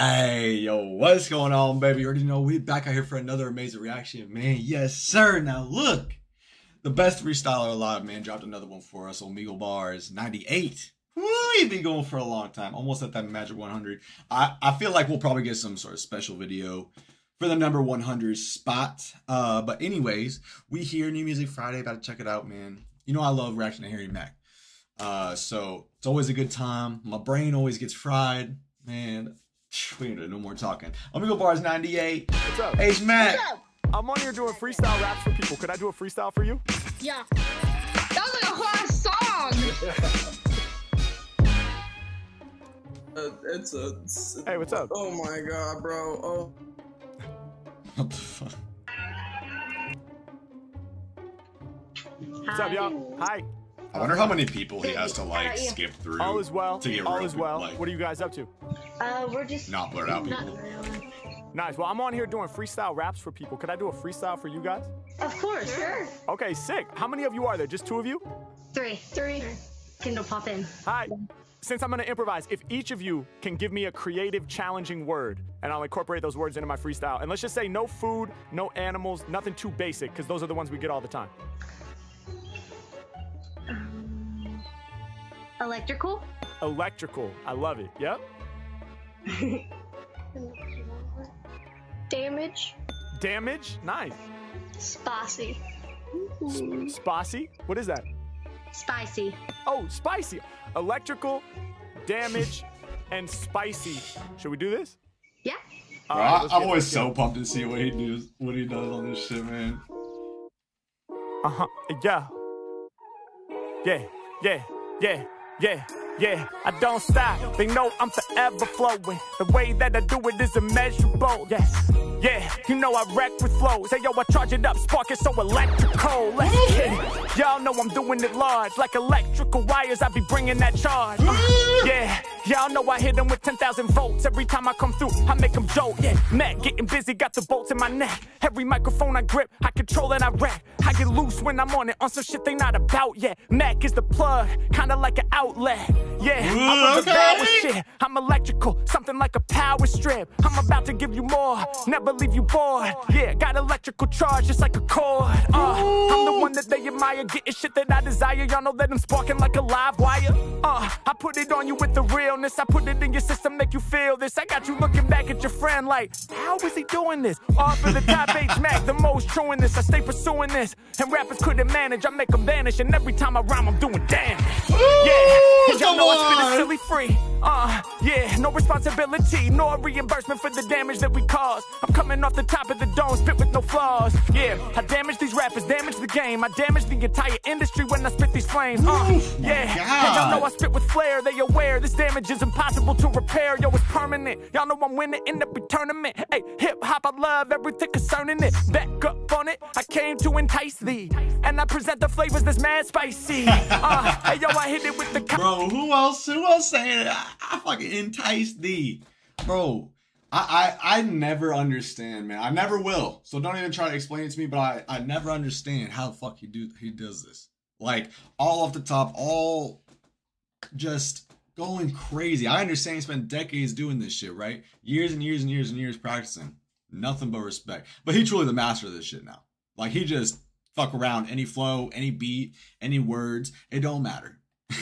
Hey, yo, what's going on, baby? You already know we back out here for another amazing reaction, man. Yes, sir. Now, look, the best freestyler alive, man, dropped another one for us. Omegle Bars 98. We've been going for a long time, almost at that magic 100. I feel like we'll probably get some sort of special video for the number 100 spot. But anyways, we here, New Music Friday, about to check it out, man. You know I love reaction to Harry Mack, so it's always a good time. My brain always gets fried, man. We ain't no more talking. Omegle Bars 98. What's up? Hey, Matt. What's up? I'm on here doing freestyle raps for people. Could I do a freestyle for you? Yeah. That was like a hard song. Hey, what's up? Oh my god, bro. Oh. What the fuck? What's up, y'all? Hi. I wonder how many people he has to like skip through. All is well. All is well. Like, what are you guys up to? We're just not blurred out people. Nice. Well, I'm on here doing freestyle raps for people. Could I do a freestyle for you guys? Of course. Sure. Okay, sick. How many of you are there? Just two of you? Three. Kindle pop in. Hi. Since I'm gonna improvise, if each of you can give me a creative, challenging word, and I'll incorporate those words into my freestyle. And let's just say no food, no animals, nothing too basic, because those are the ones we get all the time. Electrical? Electrical. I love it. Yep. Damage. Damage? Nice. Spicy. Spicy? What is that? Spicy. Oh, spicy. Electrical, damage, and spicy. Should we do this? Yeah. Right, I'm always so pumped to see what he does on this shit, man. Uh-huh. Yeah. Yeah. Yeah. Yeah. Yeah. Yeah, I don't stop. They know I'm forever flowing. The way that I do it is immeasurable. Yes, yeah, you know I wreck with flows. Hey, yo, I charge it up, spark it so electrical. Let's get it. Y'all know I'm doing it large, like electrical wires. I be bringing that charge. Yeah, y'all know I hit them with 10,000 volts. Every time I come through, I make them jolt. Yeah, Matt getting busy, got the bolts in my neck. Every microphone I grip, I control and I wreck. I get loose when I'm on it, on some shit they not about yet. Mac is the plug, kinda like an outlet. Yeah, I'm electrical, something like a power strip. I'm about to give you more, never leave you bored. Yeah, got electrical charge, just like a cord. I'm the one that they admire, getting shit that I desire. Y'all know that I'm sparking like a live wire. I put it on you with the realness. I put it in your system, make you feel this. I got you looking back at your friend like, how is he doing this? Off of the top H Mac, the most true in this. I stay pursuing this, and rappers couldn't manage. I make them vanish, and every time I rhyme, I'm doing damage. Yeah, y'all know I spit it silly free. Yeah, no responsibility, nor reimbursement for the damage that we cause. I'm coming off the top of the dome, spit with no flaws. Yeah, I damage these rappers, damage the game. I damage the entire industry when I spit these flames. Yeah, y'all know I spit with flair, they aware. This damage is impossible to repair, yo, it's permanent. Y'all know I'm winning in every tournament. Hey, hip-hop, I love everything concerning it. Back up on it, I came to entice thee. And I present the flavors that's mad spicy. Hey, yo, I hit it with the... Bro, who else saying it? I fucking entice thee. Bro, I never understand, man. I never will. So don't even try to explain it to me, but I never understand how the fuck he does this. Like, all off the top, all just going crazy. I understand he spent decades doing this shit, right? Years and years and years and years practicing. Nothing but respect. But he truly the master of this shit now. Like, he just fuck around any flow, any beat, any words. It don't matter.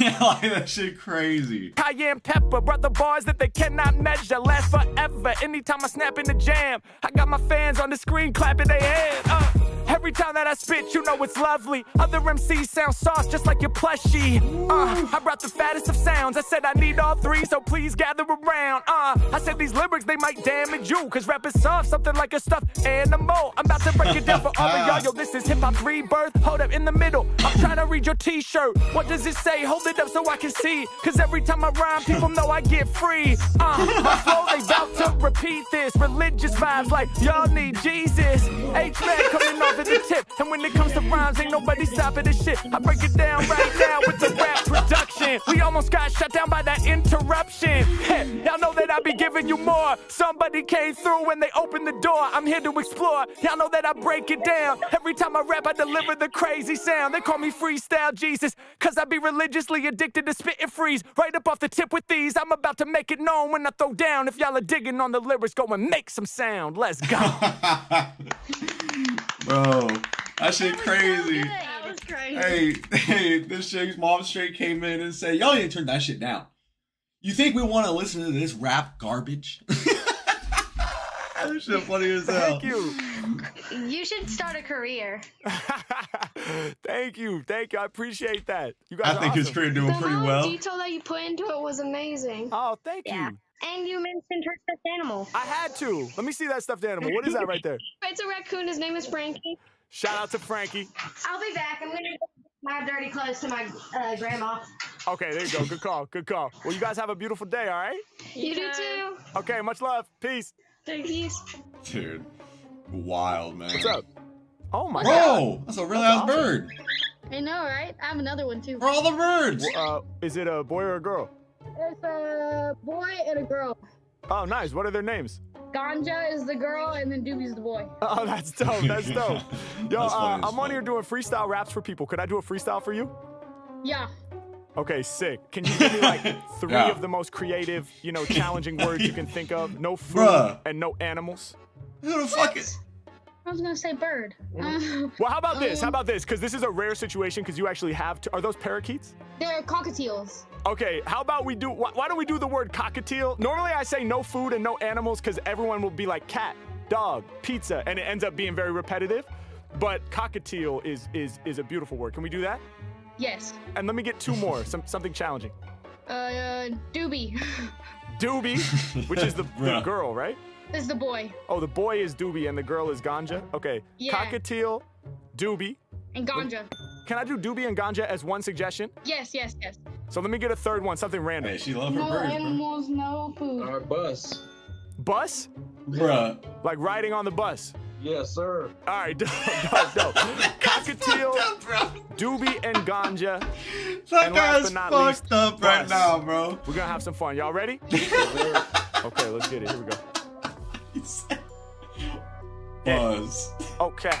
Yeah, like that shit crazy. Cayenne pepper, brother bars that they cannot measure. Last forever, anytime I snap in the jam. I got my fans on the screen clapping their hands. Every time that I spit, you know it's lovely. Other MCs sound soft, just like your plushie. I brought the fattest of sounds. I said I need all three, so please gather around. I said these lyrics, they might damage you, cause rap is soft, something like a stuffed animal. I'm about to break it down for all of y'all. Yo, this is hip-hop rebirth. Hold up in the middle, I'm trying to read your t-shirt. What does it say? Hold it up so I can see, cause every time I rhyme, people know I get free. My flow, they bout to repeat. repeat this. Religious vibes like y'all need Jesus. H-Mack coming off at the tip. And when it comes to rhymes, ain't nobody stopping this shit. I break it down right now with the rap production. We almost got shut down by that interruption. Y'all know that I be giving you more. Somebody came through when they opened the door. I'm here to explore. Y'all know that I break it down. Every time I rap, I deliver the crazy sound. They call me Freestyle Jesus, cause I be religiously addicted to spit and freeze. Right up off the tip with these, I'm about to make it known when I throw down. If y'all are digging on the lyrics, go and make some sound. Let's go. Bro, that shit crazy. That was crazy. Hey, this chick's mom straight came in and said, y'all need to turn that shit down. You think we want to listen to this rap garbage? That shit funny as hell. Thank you. You should start a career. Thank you. Thank you. I appreciate that. You guys, I think his career doing pretty well. The detail that you put into it was amazing. Oh, thank you. And you mentioned her stuffed animal. I had to. Let me see that stuffed animal. What is that right there? It's a raccoon. His name is Frankie. Shout out to Frankie. I'll be back. I'm going to go my dirty clothes to my grandma. Okay, there you go. Good call. Good call. Well, you guys have a beautiful day, all right? You do too. Okay, much love. Peace. Thank you. Dude. Wild, man. What's up? Oh my god. Bro, that's a real ass bird. I know, right? I have another one too. For all the birds. Well, is it a boy or a girl? It's a boy and a girl. Oh, nice. What are their names? Ganja is the girl, and then Doobie's the boy. Oh, that's dope. That's dope. Yo, I'm on here doing freestyle raps for people. Could I do a freestyle for you? Yeah. Okay, sick. Can you give me like three of the most creative, you know, challenging words you can think of? No food and no animals. Who the fuck is? I was gonna say bird. Well, how about this? How about this? Because this is a rare situation. Because you actually have. Are those parakeets? They're cockatiels. Okay. How about we do? Why don't we do the word cockatiel? Normally, I say no food and no animals because everyone will be like cat, dog, pizza, and it ends up being very repetitive. But cockatiel is a beautiful word. Can we do that? Yes. And let me get two more. Something challenging. Doobie. Doobie, which is the girl, right? Is the boy. Oh, the boy is Doobie and the girl is Ganja? Okay. Yeah. Cockatiel, Doobie. And Ganja. Can I do Doobie and Ganja as one suggestion? Yes, yes, yes. So let me get a third one, something random. Hey, she loves her birds. No animals, no food. Our bus. Bus? Bruh. Like riding on the bus? Yes, sir. All right, dope, dope, dope. Cockatiel, Doobie, and Ganja. That guy's fucked up right now, bro. We're gonna have some fun. Y'all ready? Okay, let's get it. Here we go. Buzz. Yeah. Okay.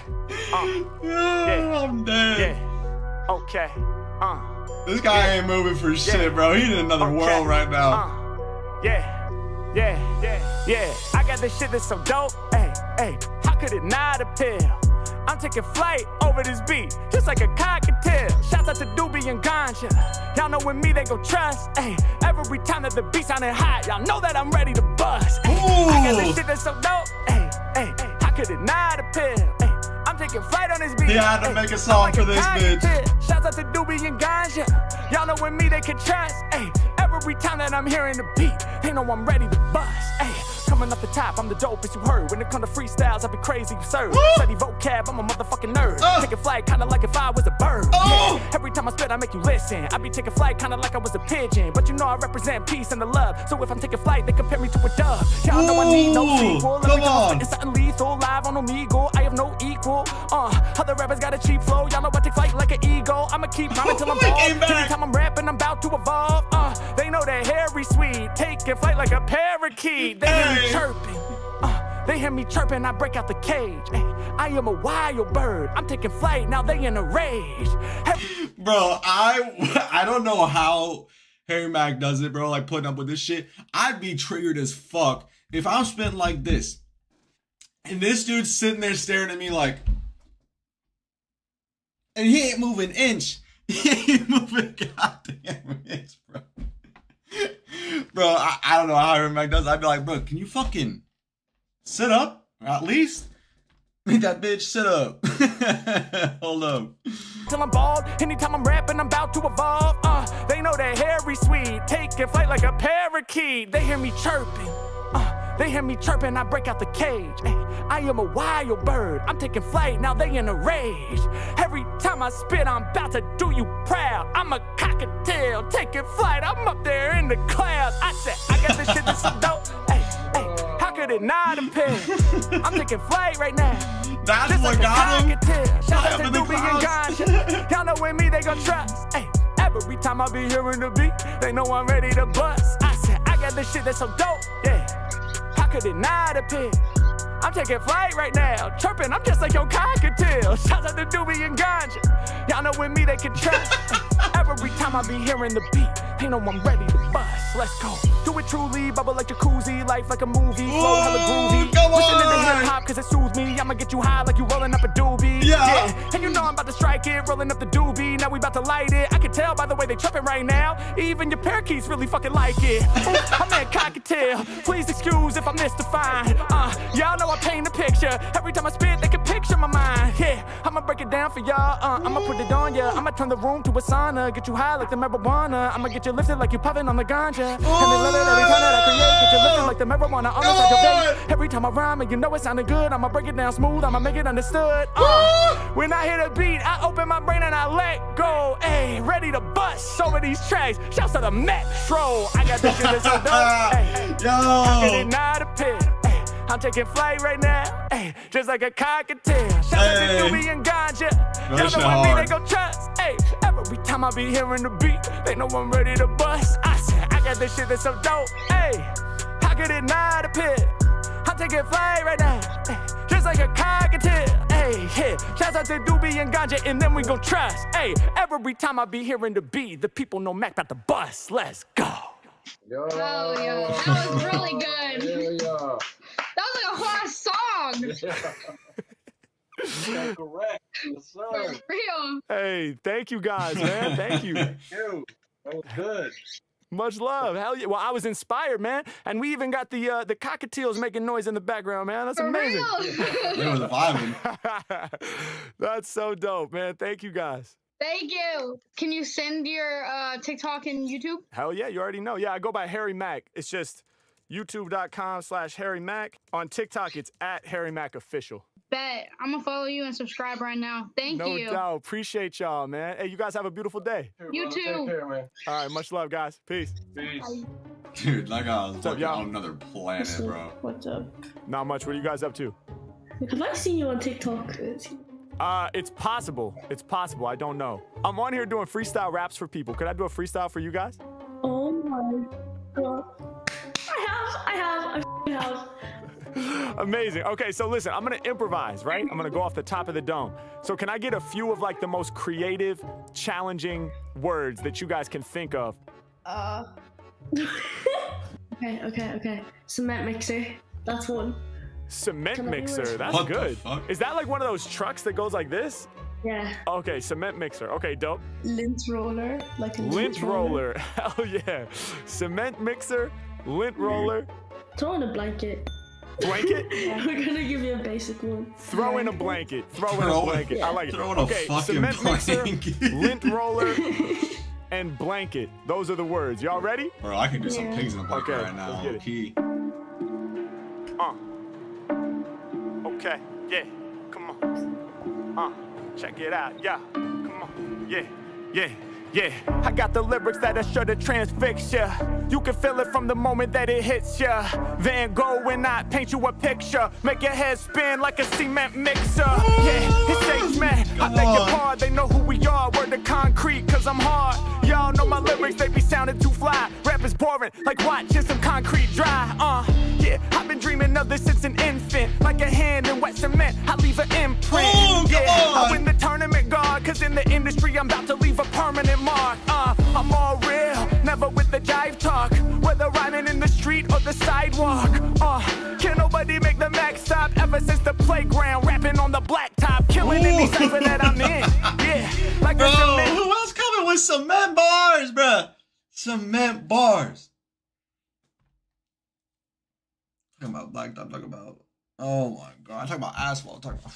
Yeah. I'm dead. Yeah. Okay. This guy ain't moving for shit, bro. He's in another world right now. Yeah. Yeah. Yeah. Yeah. I got this shit that's so dope. Hey. Hey. How could it not appeal? I'm taking flight over this beat, just like a cockatiel. Shouts out to Doobie and Ganja. Y'all know with me they gon' trust. Ay, every time that the beat soundin' hot, y'all know that I'm ready to bust. Ay, I got this shit that's so dope. Ay, ay, ay, how could it not appeal? Ay, I'm taking flight on this beat. They had to make a song for this bitch. Shouts out to Doobie and Ganja. Y'all know with me they can trust. Ay, every time that I'm hearing the beat, they know I'm ready to bust. Ay, coming up the top, I'm the dopest you heard. When it comes to freestyles, I be crazy absurd. Study vocab, I'm a motherfucking nerd. Taking flight kinda like if I was a bird. Yeah. Every time I spit, I make you listen. I be taking flight kinda like I was a pigeon. But you know I represent peace and the love. So if I'm taking flight, they compare me to a dove. Y'all know I need no sequel. Every time I'm spitting something lethal, live on Omegle, I have no equal. Other rappers got a cheap flow. Y'all know I take flight like an eagle. I'ma keep rhyming till I'm bald. Every time I'm rapping, I'm about to evolve. They know that Harry Sweet, taking flight like a parakeet. They hear me chirping, I break out the cage. I am a wild bird. I'm taking flight, now they in a rage. Bro, I don't know how Harry Mack does it, bro, like putting up with this shit. I'd be triggered as fuck if I'm spitting like this. And this dude's sitting there staring at me like, and he ain't moving an inch. He ain't moving a goddamn inch, bro. Bro, I don't know how Harry Mack does it. I'd be like, bro, can you fucking sit up? Or at least make that bitch sit up. Hold up. Till I'm bald, anytime I'm rapping, I'm about to evolve. They know that Harry Sweet, taking flight like a parakeet. They hear me chirping. They hear me chirping, I break out the cage. I am a wild bird. I'm taking flight, now they in a rage. Every time I spit, I'm about to do you proud. I'm a cockatiel, taking flight. I'm up there in the clouds. I said, I got this shit that's so dope. Hey, hey, how could nigga that 9 to 10. I'm thinking flight right now. That's just what like got him. Shout out to Doobie and Ganja. Y'all know with me, they gon' trust. Hey, every time I be hearing the beat, they know I'm ready to bust. I said, I got this shit that's so dope. Yeah, how could it 9 to 10? I'm taking flight right now. Chirping, I'm just like your cockatiel. Shout out to Doobie and Ganja. Y'all know with me, they can trust. Every time I be hearing the beat, they know I'm ready to bust. Let's go. Do it truly, bubble like jacuzzi, life like a movie, flow hella groovy. Listen to the hip hop cause it soothes me. I'ma get you high like you rolling up a doobie. Yeah. And you know I'm about to strike it, rolling up the doobie. Now we about to light it. I can tell by the way they tripping right now. Even your parakeets really fucking like it. I'm that cockatiel. Please excuse if I'm mystifying. Y'all know I paint the picture. Every time I spit, they can picture my mind. Yeah, I'ma break it down for y'all. I'ma put it on ya. I'ma turn the room to a sauna. Get you high like the marijuana. I'ma get you lifted like you puffin' on the ganja. And they love it every time that I create. Get you lifted like the marijuana on the side of your face. Every time I rhyme and you know it sounded good, I'ma break it down smooth, I'ma make it understood. When I hit a beat, I open my brain and I let go. Hey, ready to bust over these tracks. Shouts out to Metro. I got this shit that's so dope. Yo, I'm getting out of pit. I'm taking flight right now, ay, just like a cockatiel. Shout out to Doobie and Ganja. Y'all know what me, they gon' trust. Ay, every time I be hearing the beat, they know I'm ready to bust. I said, I got this shit that's so dope. Ay, how could it 9 to 10? I'm taking flight right now, ay, just like a cockatiel. Ay, yeah. Shout out to Doobie and Ganja, and then we gon' trust. Ay, every time I be hearing the beat, the people know Mac about the bust. Let's go. Yo. Oh, yo. That was really good. Yeah, yeah. That was like a hard song. Yeah. Correct. Yes, sir. For real. Hey, thank you guys, man. Thank you. Thank you. That was good. Much love. Hell yeah. Well, I was inspired, man. And we even got the cockatiels making noise in the background, man. That's amazing. It was vibing. That's so dope, man. Thank you guys. Thank you. Can you send your TikTok and YouTube? Hell yeah, you already know. Yeah, I go by Harry Mack. It's just youtube.com/Harry Mack. On TikTok, it's @Harry Mack Official. Bet. I'm going to follow you and subscribe right now. Thank you. No doubt. Appreciate y'all, man. Hey, you guys have a beautiful day. You too. Take care, man. All right. Much love, guys. Peace. Peace. Dude, like I was looking on another planet, bro. What's up? Not much. What are you guys up to? Have I seen you on TikTok? It's possible. It's possible. I don't know. I'm on here doing freestyle raps for people. Could I do a freestyle for you guys? Oh, my God. I have. Amazing. Okay, so listen, I'm gonna improvise, right? I'm gonna go off the top of the dome. So can I get a few of like the most creative, challenging words that you guys can think of? Okay. Cement mixer. That's one. Cement mixer. That's good. Is that like one of those trucks that goes like this? Yeah. Okay, cement mixer. Okay, dope. Lint roller. Like a lint roller. Hell yeah. Cement mixer. Lint roller. Throw in a blanket. Blanket? Yeah, we're gonna give you a basic one. Throw in a blanket. Throw in a blanket. Yeah. I like it. Okay, cement mixer, lint roller, and blanket. Those are the words. Y'all ready? Bro, I can do some pigs in a blanket right now. Let's get it. Key. Okay. Yeah. Come on. Check it out. Yeah. Come on. Yeah. Yeah. Yeah, I got the lyrics that are sure to transfix ya. You can feel it from the moment that it hits ya. Van Gogh and I paint you a picture. Make your head spin like a cement mixer. Yeah, it takes man. I beg your pardon. They know who we are. We're the concrete, cause I'm hard. Y'all know my lyrics, they be sounding too fly. Rap is boring, like watching some concrete dry. Yeah, I've been dreaming of this since an infant. Like a hand in wet cement, I leave an imprint. I win the tournament, God, cause in the industry I'm about to leave a permanent mark. I'm all real, never with the jive talk, whether rhyming in the street or the sidewalk. Can't nobody make the Mac stop ever since the playground, rapping on the blacktop, killing any cipher that I'm in. Yeah, like a cement. Who else coming with cement bars, bruh? Cement bars. I'm talking about blacktop, talking about, oh my God, I'm talking about asphalt, talking about.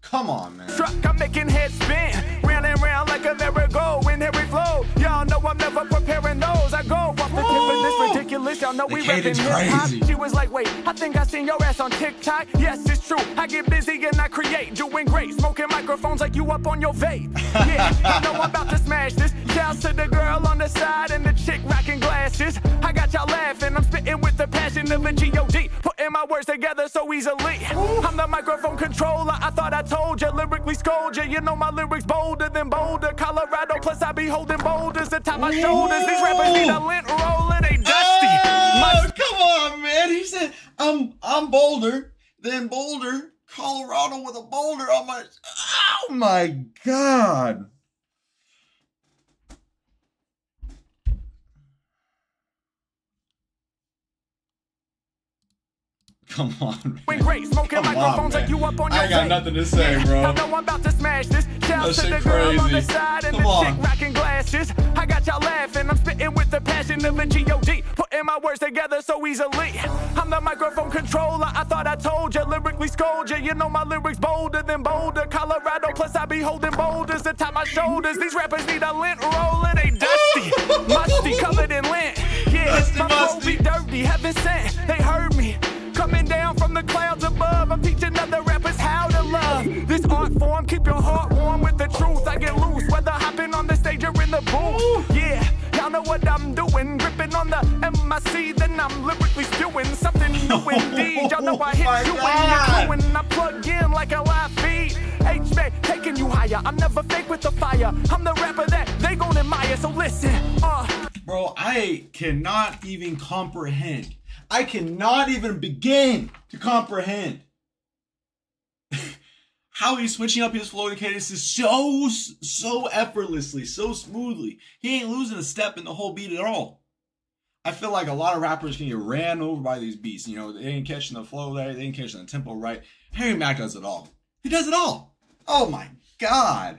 Come on, man. Truck, I'm making head spin. Round and round like a merry-go in every flow. Y'all know I'm never preparing those. I go off the tip of this ridiculous. Y'all know we rapping hip-hop. She was like, wait, I think I seen your ass on TikTok. Yes, it's true. I get busy and I create. Doing great. Smoking microphones like you up on your vape. Yeah, I know I'm about to smash this. Shouts to the girl on the side and the chick rocking glasses. I got y'all laughing. I'm spitting with the passion of a G.O.D. Putting say my words together so easily. I'm the microphone controller, I thought I told you. Lyrically scold you, you know my lyrics bolder than Boulder, Colorado. Plus I be holding boulders atop my shoulders. These rappers need a lint roller, they dusty. Oh, come on, man. He said, I'm bolder than Boulder, Colorado with a boulder on my... Oh, my God. Come on, man. I got nothing to say, bro. I'm about to smash this. That shit crazy. Come on. I got y'all laughing. I'm spitting with the passion of a G.O.D. Putting my words together so easily. I'm the microphone controller. I thought I told you. Lyrically scold you. You know my lyrics bolder than Boulder, Colorado. Plus I be holding boulders atop my shoulders. These rappers need a lint roller. They dusty, musty, covered in lint. Yeah, my flow be dirty. Heaven sent. They heard me. Coming down from the clouds above, I'm teaching other rappers how to love. This art form, keep your heart warm with the truth. I get loose, whether hopping on the stage or in the booth. Yeah, y'all know what I'm doing. Gripping on the MIC, then I'm lyrically spewing something new indeed. Y'all know I hit you when you're I plug in like a live feed. HB, taking you higher. I'm never fake with the fire. I'm the rapper that they gon' admire, so listen. Bro, I cannot even comprehend. I cannot even begin to comprehend how he's switching up his flow and cadences so effortlessly, so smoothly. He ain't losing a step in the whole beat at all. I feel like a lot of rappers can get ran over by these beats. You know, they ain't catching the flow right, they ain't catching the tempo right. Harry Mack does it all. He does it all. Oh my God.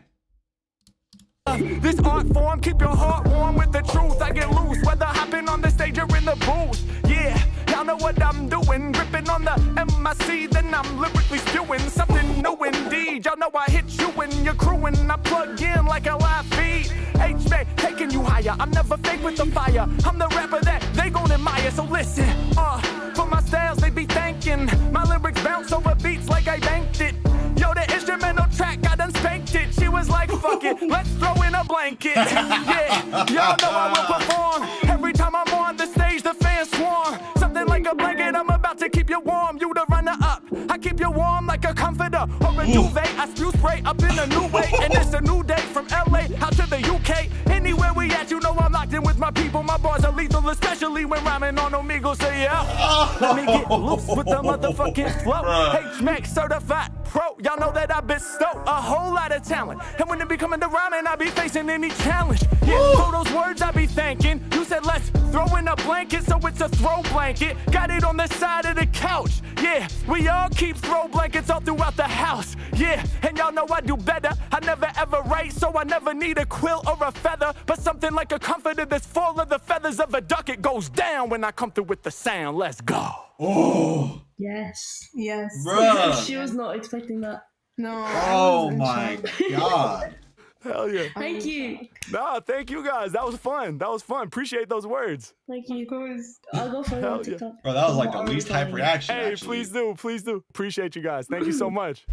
This art form, keep your heart warm with the truth. I get loose, whether hopping on the stage or in the booth. Yeah, y'all know what I'm doing. Gripping on the MIC, then I'm lyrically spewing something new indeed. Y'all know I hit you when you're crewing. I plug in like a live feed. HB, taking you higher. I'm never fake with the fire. I'm the rapper that they gon' admire. So listen, for my styles they be thanking. My lyrics bounce over beats like I banked it. Yo, the instrumental track, I done spanked it. She was like, fuck it, let's throw in a blanket. Yeah, y'all know I will perform. Every time I'm on the stage, the fans swarm. Something like a blanket, I'm about to keep you warm. You the runner-up, I keep you warm like a comforter or a duvet. I spew spray up in a new way, and it's a new day. From L.A. out to the U.K., anywhere we at, you know I'm locked in with my people. My bars are lethal, especially when rhyming on Omegle. Say, yeah, let me get loose with the motherfucking flow. H-Mac certified pro. Y'all know that I bestow a whole lot of talent, and when it be coming to rhyming, I be facing any challenge. Yeah, for those words I be thanking. You said let's throw in a blanket, so it's a throw blanket. Got it on the side of the couch. Yeah, we all keep throw blankets all throughout the house. Yeah, and y'all know I do better. I never ever write, so I never need a quill or a feather, but something like a comforter that's full of the feathers of a duck. It goes down when I come through with the sound. Let's go. Oh. Yes, yes. Bruh. She was not expecting that. No. Oh my God. Hell yeah. Thank you. Nah, thank you guys. That was fun. That was fun. Appreciate those words. Thank you. Of course. I'll go for it. Yeah. Bro, that was like the least hype reaction. Hey, actually. Please do. Please do. Appreciate you guys. Thank you so much.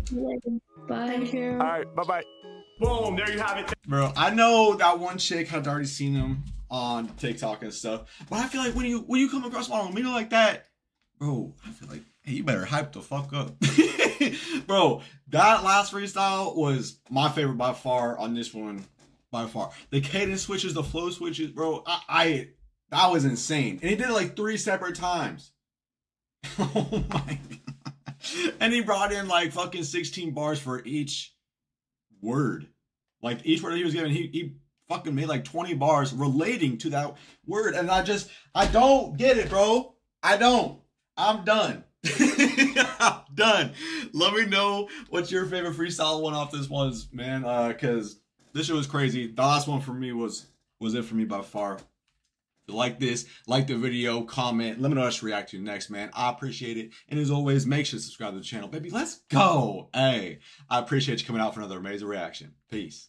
Bye. Thank you. All right. Bye-bye. Boom. There you have it. Bro, I know that one chick had already seen him on TikTok and stuff, but I feel like when you come across on Omegle like that, bro, I feel like, hey, you better hype the fuck up. Bro, that last freestyle was my favorite by far on this one, by far. The cadence switches, the flow switches, bro, that was insane. And he did it like 3 separate times. Oh my God. And he brought in like fucking 16 bars for each word. Like each word he was giving, he fucking made like 20 bars relating to that word. And I don't get it, bro. I don't. I'm done. I'm done. Let me know what your favorite freestyle one off this was, man. Cause this shit was crazy. The last one for me was it for me by far. If you like this, like the video, comment. Let me know what I should react to next, man. I appreciate it. And as always, make sure to subscribe to the channel, baby. Let's go. Hey, I appreciate you coming out for another amazing reaction. Peace.